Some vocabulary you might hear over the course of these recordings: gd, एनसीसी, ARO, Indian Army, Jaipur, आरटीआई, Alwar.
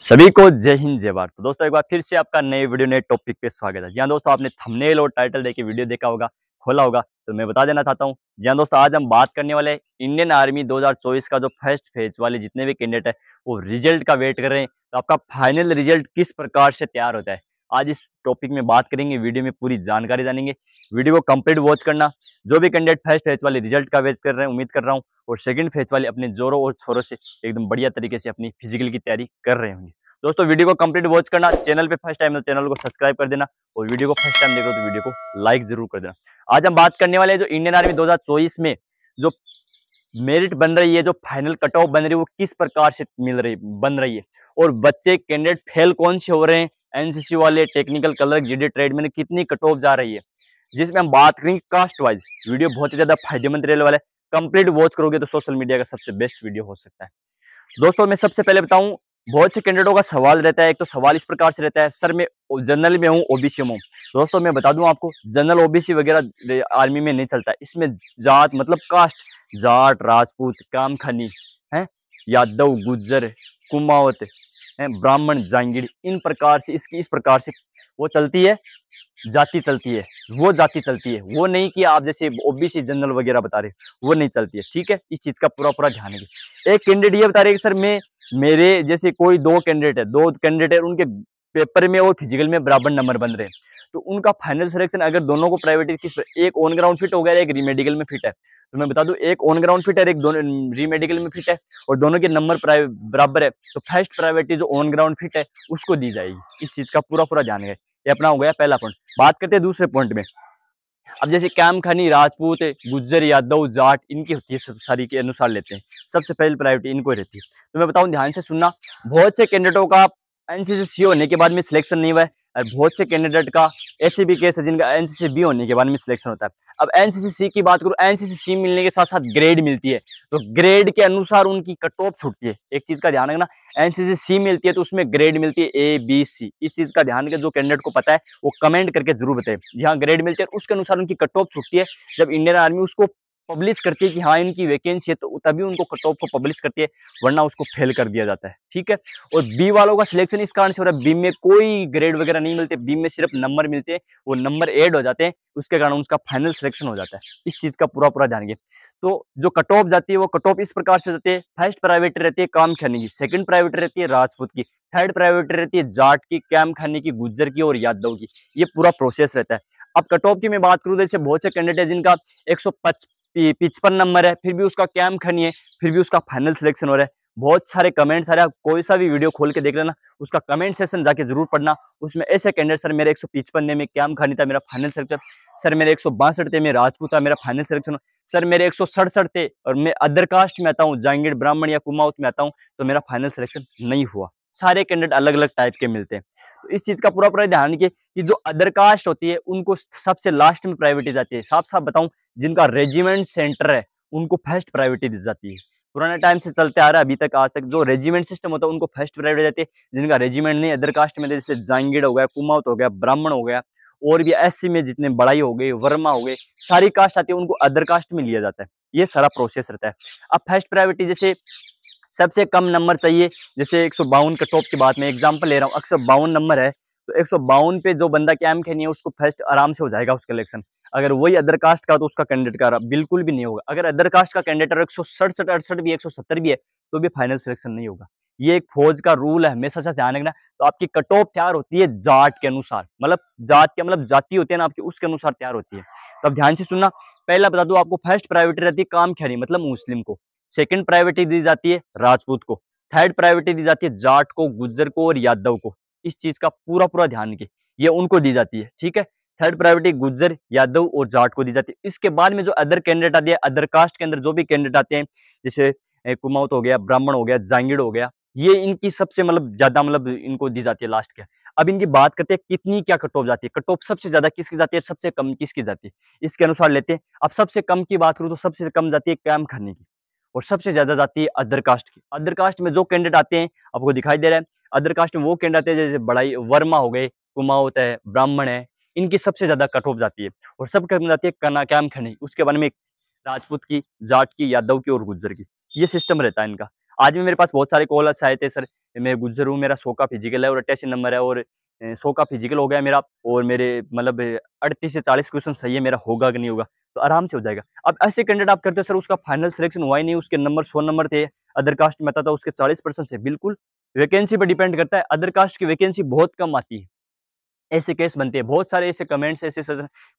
सभी को जय हिंद जय भारत। तो दोस्तों एक बार फिर से आपका नए वीडियो नए टॉपिक पे स्वागत है। जी हाँ दोस्तों, आपने थंबनेल और टाइटल देख के वीडियो देखा होगा, खोला होगा, तो मैं बता देना चाहता हूँ। जी हाँ दोस्तों, आज हम बात करने वाले हैं इंडियन आर्मी 2024 का जो फर्स्ट फेज वाले जितने भी कैंडिडेट है वो रिजल्ट का वेट कर रहे हैं, तो आपका फाइनल रिजल्ट किस प्रकार से तैयार होता है आज इस टॉपिक में बात करेंगे। वीडियो में पूरी जानकारी जानेंगे, वीडियो को कंप्लीट वॉच करना। जो भी कैंडिडेट फर्स्ट फेज वाले रिजल्ट का वेट कर रहे हैं, उम्मीद कर रहा हूँ और सेकंड फेज वाले अपने जोरों और छोरों से एकदम बढ़िया तरीके से अपनी फिजिकल की तैयारी कर रहे होंगे। दोस्तों वीडियो को कंप्लीट वॉच करना, चैनल पे फर्स्ट टाइम तो चैनल को सब्सक्राइब कर देना और वीडियो को फर्स्ट टाइम देखो तो वीडियो को लाइक जरूर कर देना। आज हम बात करने वाले हैं जो इंडियन आर्मी 2024 में जो मेरिट बन रही है, जो फाइनल कट ऑफ बन रही है, वो किस प्रकार से बन रही है और बच्चे कैंडिडेट फेल कौन से हो रहे हैं, एनसीसी वाले, टेक्निकल, कलर, जीडी ट्रेड में कितनी कट ऑफ जा रही है, जिसमें हम बात करेंगे कास्ट वाइज। वीडियो बहुत ही ज्यादा फायदेमंद रहने वाला है, कंप्लीट वॉच करोगे तो सोशल मीडिया का सबसे बेस्ट वीडियो हो सकता है। दोस्तों मैं सबसे पहले बताऊं, बहुत से कैंडिडेटों का सवाल रहता है, एक तो सवाल इस प्रकार से रहता है, सर मैं जनरल में हूँ, ओबीसी में हूँ। दोस्तों मैं बता दूं आपको, जनरल ओबीसी वगैरह आर्मी में नहीं चलता। इसमें जात मतलब कास्ट, जाट, राजपूत, कामखानी है, यादव, गुज्जर, कुमावत, ब्राह्मण, जांगीर, इन प्रकार से इसकी इस प्रकार से वो चलती है, जाति चलती है, वो जाति चलती है। वो नहीं कि आप जैसे ओबीसी जनरल वगैरह बता रहे हो, वो नहीं चलती है। ठीक है, इस चीज़ का पूरा ध्यान रखिए। एक कैंडिडेट ये बता रहे हैं कि सर मैं मेरे जैसे कोई दो कैंडिडेट है, उनके पेपर में और फिजिकल में बराबर नंबर बन रहे हैं, तो उनका फाइनल सिलेक्शन अगर दोनों को प्राइवेट किस पर, एक ऑन ग्राउंड फिट हो गया, एक रीमेडिकल में फिट है। तो मैं बता दूं, एक ऑन ग्राउंड फिट है, एक दोनों रीमेडिकल में फिट है और दोनों के नंबर बराबर है, तो फर्स्ट प्रायोरिटी जो ऑन ग्राउंड फिट है उसको दी जाएगी। इस चीज़ का पूरा ध्यान है। ये अपना हो गया पहला पॉइंट। बात करते हैं दूसरे पॉइंट में। अब जैसे कामखानी, राजपूत, गुज्जर, यादव, जाट, इनकी होती है सारी के अनुसार लेते हैं, सबसे पहली प्रायोरिटी इनको रहती है। तो मैं बताऊँ, ध्यान से सुनना, बहुत से कैंडिडेटों का एनसीसी होने के बाद में सिलेक्शन नहीं हुआ है और बहुत से कैंडिडेट का ऐसे भी केस है जिनका एनसीसी होने के बाद में सिलेक्शन होता है। अब एनसीसी की बात करूँ, एनसीसी मिलने के साथ साथ ग्रेड मिलती है, तो ग्रेड के अनुसार उनकी कट ऑफ छूटती है। एक चीज़ का ध्यान रखना, एनसीसी मिलती है तो उसमें ग्रेड मिलती है ABC। इस चीज़ का ध्यान रखें, जो कैंडिडेट को पता है वो कमेंट करके जरूर बताए। जहाँ ग्रेड मिलती है उसके अनुसार उनकी कट ऑफ छूटती है। जब इंडियन आर्मी उसको पब्लिश करती है कि हाँ इनकी वैकेंसी है, तो तभी उनको कट ऑफ को पब्लिश करती है, वरना उसको फेल कर दिया जाता है। ठीक है, और B वालों का सिलेक्शन इस कारण से हो रहा है, B में कोई ग्रेड वगैरह नहीं मिलते, B में सिर्फ नंबर मिलते हैं, वो नंबर ऐड हो जाते हैं, उसके कारण उनका फाइनल सिलेक्शन हो जाता है। इस चीज़ का पूरा ध्यान रखिए। तो जो कट ऑफ जाती है वो कट ऑफ इस प्रकार से जाती है, फर्स्ट प्रायोरिटी रहती है कामखानी की, सेकंड प्रायोरिटी रहती है राजपूत की, थर्ड प्रायोरिटी रहती है जाट की, कामखानी की, गुज्जर की और यादव की। ये पूरा प्रोसेस रहता है। अब कट ऑफ की मैं बात करूँ, जैसे बहुत से कैंडिडेट है जिनका 155 नंबर है, फिर भी उसका कामखानी है, फिर भी उसका फाइनल सिलेक्शन हो रहा है। बहुत सारे कमेंट्स आ रहे हैं, आप कोई सा भी वीडियो खोल के देख लेना, उसका कमेंट सेक्शन जाके जरूर पढ़ना। उसमें ऐसे कैंडिडेट, सर मेरे 155 में कामखानी था, मेरा फाइनल सिलेक्शन, सर मेरे 162 थे, मैं राजपूत था, मेरा फाइनल सिलेक्शन, सर मेरे 167 थे और मैं अदर कास्ट में आता हूँ, जांगीर, ब्राह्मण या कुमाऊत में आता हूँ, तो मेरा फाइनल सिलेक्शन नहीं हुआ। सारे कैंडिडेट अलग अलग टाइप के मिलते हैं। तो इस चीज़ का पूरा ध्यान रखिए कि जो अदर कास्ट होती है उनको सबसे लास्ट में प्रायोरिटी जाती है। साफ बताऊं, जिनका रेजिमेंट सेंटर है उनको फर्स्ट प्रायोरिटी दी जाती है। पुराने टाइम से चलते आ रहा है, अभी तक आज तक जो रेजिमेंट सिस्टम होता है उनको फर्स्ट प्रायोरिटी जाती है। जिनका रेजिमेंट नहीं, अदर कास्ट में जैसे जांगीड़ हो गया, कुमाऊत हो गया, ब्राह्मण हो गया और भी SC में जितने बड़ाई हो गए, वर्मा हो गए, सारी कास्ट आती है, उनको अदर कास्ट में लिया जाता है। ये सारा प्रोसेस रहता है। अब फर्स्ट प्रायोरिटी जैसे सबसे कम नंबर चाहिए, जैसे 152 का टॉप की बात मैं एग्जांपल ले रहा हूँ, 152 नंबर है तो 152 पे जो बंदा कामखानी है उसको फर्स्ट आराम से हो जाएगा उसका सिलेक्शन। अगर वही अदर कास्ट का तो उसका कैंडिडेट का बिल्कुल भी नहीं होगा। अगर अदर कास्ट का कैंडिडेट 167 भी, 170 भी है तो भी फाइनल सिलेक्शन नहीं होगा। ये एक फौज का रूल है, हमेशा से ध्यान रखना। तो आपकी कट ऑफ तैयार होती है जाट के अनुसार, मतलब जात के मतलब जाति होती है ना आपकी, उसके अनुसार तैयार होती है। तो आप ध्यान से सुनना, पहला बता दूँ आपको, फर्स्ट प्रायोरिटी रहती है कामखानी मतलब मुस्लिम को, सेकंड प्रायोरिटी दी जाती है राजपूत को, थर्ड प्रायोरिटी दी जाती है जाट को, गुज्जर को और यादव को। इस चीज़ का पूरा ध्यान रखिए, ये उनको दी जाती है। ठीक है, थर्ड प्रायोरिटी गुज्जर, यादव और जाट को दी जाती है। इसके बाद में जो अदर कैंडिडेट आते हैं, अदर कास्ट के अंदर जो भी कैंडिडेट आते हैं, जैसे कुमाऊत हो गया, ब्राह्मण हो गया, जांगीड़ हो गया, ये इनकी सबसे मतलब ज़्यादा मतलब इनको दी जाती है लास्ट के। अब इनकी बात करते हैं कितनी क्या कट ऑफ जाती है, कट ऑफ सबसे ज़्यादा किसकी जाती है, सबसे कम किसकी जाती है, इसके अनुसार लेते हैं। अब सबसे कम की बात करूँ तो सबसे कम जाती है कामखानी की और सबसे ज्यादा जाती है अदर कास्ट की। अदर कास्ट में जो कैंडिडेट आते हैं आपको दिखाई दे रहा है, अदर कास्ट में वो कैंडिडेट आते हैं जैसे बड़ाई, वर्मा हो गए, कुमाऊत है, ब्राह्मण है, इनकी सबसे ज्यादा कट ऑफ जाती है और सब कम जाती है कामखानी, उसके बारे में राजपूत की, जाट की, यादव की और गुज्जर की। ये सिस्टम रहता है इनका। आज भी मेरे पास बहुत सारे कॉल आए थे, सर मैं गुजर हूँ, मेरा 100 का फिजिकल है और 88 नंबर है और 100 का फिजिकल हो गया मेरा और मेरे मतलब 38 से 40 क्वेश्चन सही है, मेरा होगा कि नहीं होगा, तो आराम से हो जाएगा। अब ऐसे कैंडिडेट आप करते हो, सर उसका फाइनल सिलेक्शन हुआ ही नहीं, उसके नंबर 100 नंबर थे, अदर कास्ट में था उसके 40% से, बिल्कुल वैकेंसी पर डिपेंड करता है, अदर कास्ट की वैकेंसी बहुत कम आती है। ऐसे केस बनते हैं बहुत सारे, ऐसे कमेंट्स ऐसे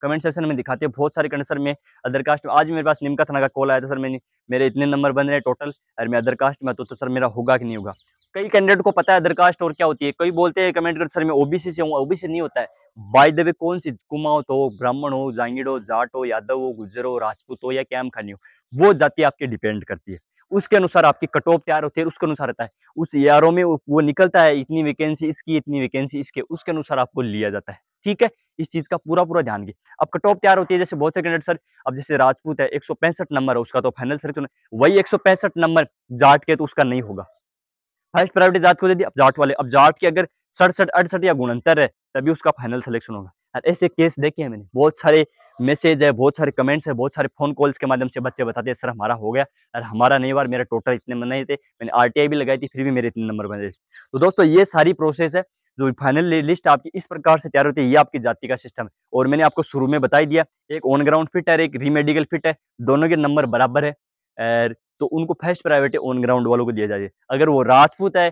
कमेंट सेशन में दिखाते हैं बहुत सारे। सर मैं अदर कास्ट में, आज मेरे पास निमका थाना का कॉल आया था, सर मैंने मेरे इतने नंबर बन रहे हैं टोटल और मैं अदर कास्ट में तो सर मेरा होगा कि नहीं होगा। कई कैंडिडेट को पता है अदर कास्ट और क्या होती है, कई बोलते हैं कमेंट कर, सर मैं ओबीसी से हूँ, ओबीसी नहीं होता है। बाय द वे कौन सी कुमाऊँ हो, ब्राह्मण हो, जांगीड़ हो, जाट हो, यादव हो, गुज्जर हो, राजपूत हो या कैम खानी हो, वो जाति आपकी डिपेंड करती है, उसके अनुसार आपकी कट ऑफ तैयार होती है, उसके अनुसार रहता है। उस एआरओ में वो निकलता है, इतनी वैकेंसी इसकी, इतनी वैकेंसी इसके, उसके अनुसार आपको लिया जाता है, ठीक है। इस चीज़ का पूरा पूरा ध्यान दें। अब कट ऑफ तैयार होती है, जैसे बहुत से कैंडिडेट, सर अब जैसे राजपूत है 165 नंबर है उसका, तो फाइनल सिलेक्शन वही 165 नंबर जाट के, तो उसका नहीं होगा, फर्स्ट प्रायोरिटी जाट को दे दी। अब जाट वाले, अब जाट के अगर 67, 68 या गुणंतर है तभी उसका फाइनल सिलेक्शन होगा। और ऐसे केस देखे हैं मैंने, बहुत सारे मैसेज है, बहुत सारे कमेंट्स है, बहुत सारे फोन कॉल्स के माध्यम से बच्चे बताते हैं, सर हमारा हो गया और हमारा नहीं हुआ, मेरा टोटल इतने में नहीं थे, मैंने आरटीआई भी लगाई थी फिर भी मेरे इतने नंबर बने। तो दोस्तों ये सारी प्रोसेस है, जो फाइनल लिस्ट आपकी इस प्रकार से तैयार होती है, ये आपकी जाति का सिस्टम है। और मैंने आपको शुरू में बताई दिया, एक ऑन ग्राउंड फिट है, एक रीमेडिकल फिट है, दोनों के नंबर बराबर है, तो उनको फर्स्ट प्रायोरिटी ऑन ग्राउंड वालों को दिया जाए। अगर वो राजपूत है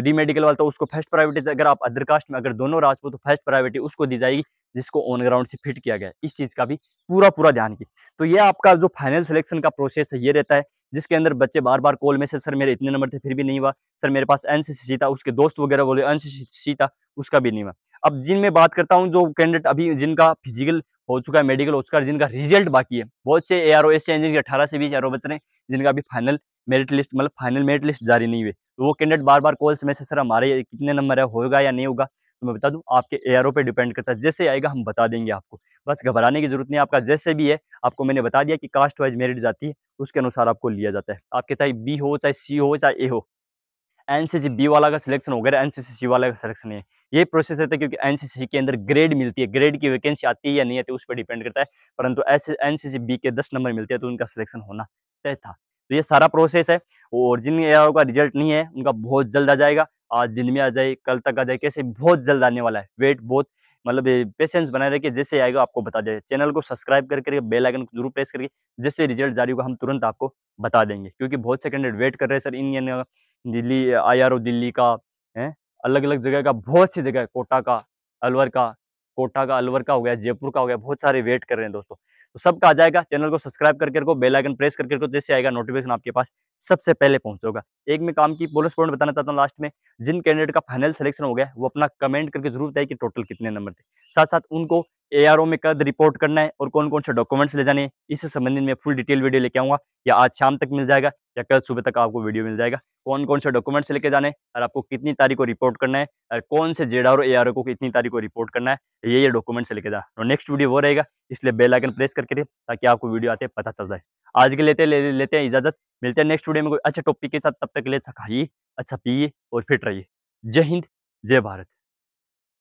रीमेडिकल वाला तो उसको फर्स्ट प्रायोरिटी, अगर आप अदर कास्ट में अगर दोनों राजपूत तो फर्स्ट प्रायोरिटी उसको दी जाएगी जिसको ऑन ग्राउंड से फिट किया गया है। इस चीज़ का भी पूरा पूरा ध्यान की। तो ये आपका जो फाइनल सिलेक्शन का प्रोसेस है ये रहता है, जिसके अंदर बच्चे बार बार कॉल में से, सर मेरे इतने नंबर थे फिर भी नहीं हुआ, सर मेरे पास एनसीसी था, उसके दोस्त वगैरह बोले एनसीसी था उसका भी नहीं हुआ। अब जिन मैं बात करता हूँ, जो कैंडिडेट अभी जिनका फिजिकल हो चुका है, मेडिकल हो चुका है, जिनका रिजल्ट बाकी है, बहुत से एआरओ ऐसे हैं जिनके 18 से 20 एआरओ बच रहे हैं जिनका अभी फाइनल मेरिट लिस्ट मतलब फाइनल मेरिट लिस्ट जारी नहीं हुए, तो वो कैंडिडेट बार बार कॉल्स में से, सर हमारे कितने नंबर है, होगा या नहीं होगा। तो मैं बता दूं आपके एआरओ पे डिपेंड करता है, जैसे आएगा हम बता देंगे आपको, बस घबराने की जरूरत नहीं। आपका जैसे भी है, आपको मैंने बता दिया कि कास्ट वाइज मेरिट जाती है, उसके अनुसार आपको लिया जाता है, आपके चाहे बी हो, चाहे सी हो, चाहे ए हो। एनसीसी बी वाला का सिलेक्शन हो गया, एनसीसी सी वाला का सिलेक्शन है, ये प्रोसेस रहता है, क्योंकि एनसीसी के अंदर ग्रेड मिलती है, ग्रेड की वैकेंसी आती है या नहीं आती उस पर डिपेंड करता है, परंतु ऐसे एनसीसी बी के 10 नंबर मिलते हैं तो उनका सिलेक्शन होना तय था। तो ये सारा प्रोसेस है, और जिन एआरओ का रिजल्ट नहीं है उनका बहुत जल्द आ जाएगा, आज दिन में आ जाए, कल तक आ जाए, कैसे बहुत जल्द आने वाला है। वेट बहुत मतलब पेशेंस बनाए रखिए, जैसे आएगा आपको बता दें। चैनल को सब्सक्राइब करके बेल आइकन को जरूर प्रेस करके, जैसे रिजल्ट जारी होगा हम तुरंत आपको बता देंगे, क्योंकि बहुत से कैंडिडेट वेट कर रहे हैं, sir Indian Delhi IRO Delhi का है, अलग अलग जगह का, बहुत सी जगह, कोटा का, अलवर का, हो गया, जयपुर का हो गया, बहुत सारे वेट कर रहे हैं दोस्तों। तो सबका आ जाएगा, चैनल को सब्सक्राइब करके रखो, बेल आइकन प्रेस करके रखो, जैसे आएगा नोटिफिकेशन आपके पास सबसे पहले पहुंचेगा। एक मैं काम की बोनस पॉइंट बताना चाहता हूँ लास्ट में, जिन कैंडिडेट का फाइनल सिलेक्शन हो गया वो अपना कमेंट करके जरूर बताए कि टोटल कितने नंबर थे, साथ साथ उनको एआरओ में कद रिपोर्ट करना है और कौन कौन से डॉक्यूमेंट्स ले जाने हैं, इससे संबंधित मैं फुल डिटेल वीडियो लेके आऊँगा, या आज शाम तक मिल जाएगा या कल सुबह तक आपको वीडियो मिल जाएगा, कौन कौन से डॉक्यूमेंट्स लेके जाने हैं और आपको कितनी तारीख को रिपोर्ट करना है और कौन से जेडआरओ एआरओ को कितनी तारीख को रिपोर्ट करना है, ये डॉक्यूमेंट्स लेके जाना। और नेक्स्ट वीडियो वो रहेगा, इसलिए बेल आइकन प्रेस करके रहे ताकि आपको वीडियो आते पता चल जाए। आज के लेते हैं इजाजत, मिलते हैं नेक्स्ट वीडियो में कोई अच्छा टॉपिक के साथ, तब तक के लिए अच्छा खाइए, अच्छा पिए और फिट रहिए। जय हिंद, जय भारत।